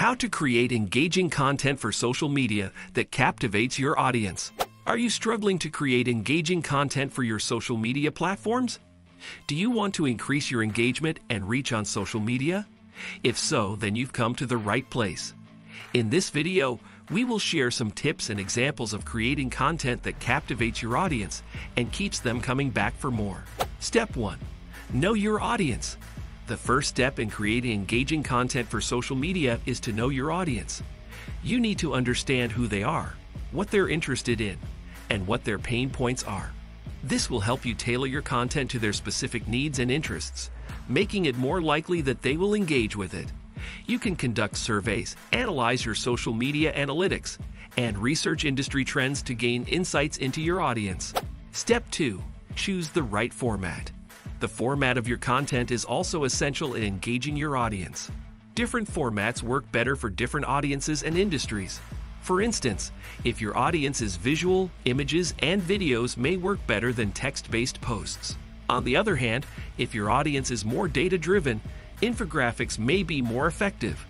How to create engaging content for social media that captivates your audience. Are you struggling to create engaging content for your social media platforms? Do you want to increase your engagement and reach on social media? If so, then you've come to the right place. In this video, we will share some tips and examples of creating content that captivates your audience and keeps them coming back for more. Step 1. Know your audience. The first step in creating engaging content for social media is to know your audience. You need to understand who they are, what they're interested in, and what their pain points are. This will help you tailor your content to their specific needs and interests, making it more likely that they will engage with it. You can conduct surveys, analyze your social media analytics, and research industry trends to gain insights into your audience. Step 2. Choose the right format. The format of your content is also essential in engaging your audience. Different formats work better for different audiences and industries. For instance, if your audience is visual, images and videos may work better than text-based posts. On the other hand, if your audience is more data-driven, infographics may be more effective.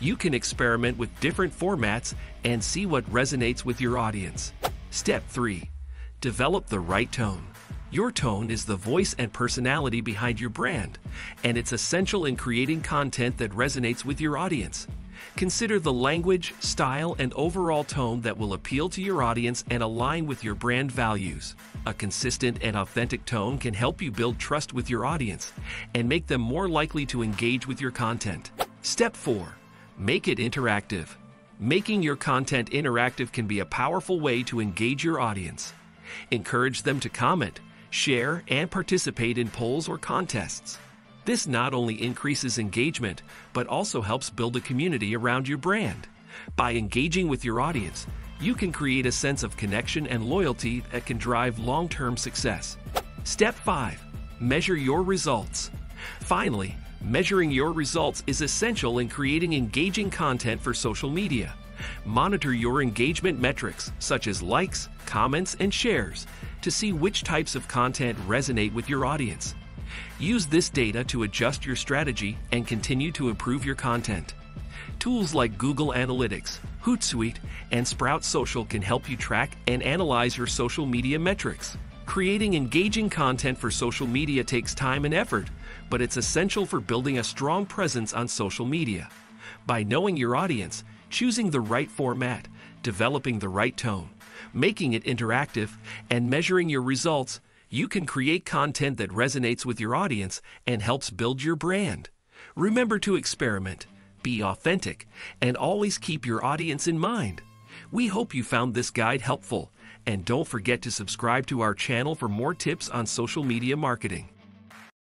You can experiment with different formats and see what resonates with your audience. Step 3. Develop the right tone. Your tone is the voice and personality behind your brand, and it's essential in creating content that resonates with your audience. Consider the language, style, and overall tone that will appeal to your audience and align with your brand values. A consistent and authentic tone can help you build trust with your audience and make them more likely to engage with your content. Step 4. Make it interactive. Making your content interactive can be a powerful way to engage your audience. Encourage them to comment, share, and participate in polls or contests. This not only increases engagement, but also helps build a community around your brand. By engaging with your audience, you can create a sense of connection and loyalty that can drive long-term success. Step 5. Measure your results. Finally, measuring your results is essential in creating engaging content for social media. Monitor your engagement metrics, such as likes, comments, and shares, to see which types of content resonate with your audience. Use this data to adjust your strategy and continue to improve your content. Tools like Google Analytics, Hootsuite, and Sprout Social can help you track and analyze your social media metrics. Creating engaging content for social media takes time and effort, but it's essential for building a strong presence on social media. By knowing your audience, choosing the right format, developing the right tone, making it interactive, and measuring your results, you can create content that resonates with your audience and helps build your brand. Remember to experiment, be authentic, and always keep your audience in mind. We hope you found this guide helpful, and don't forget to subscribe to our channel for more tips on social media marketing.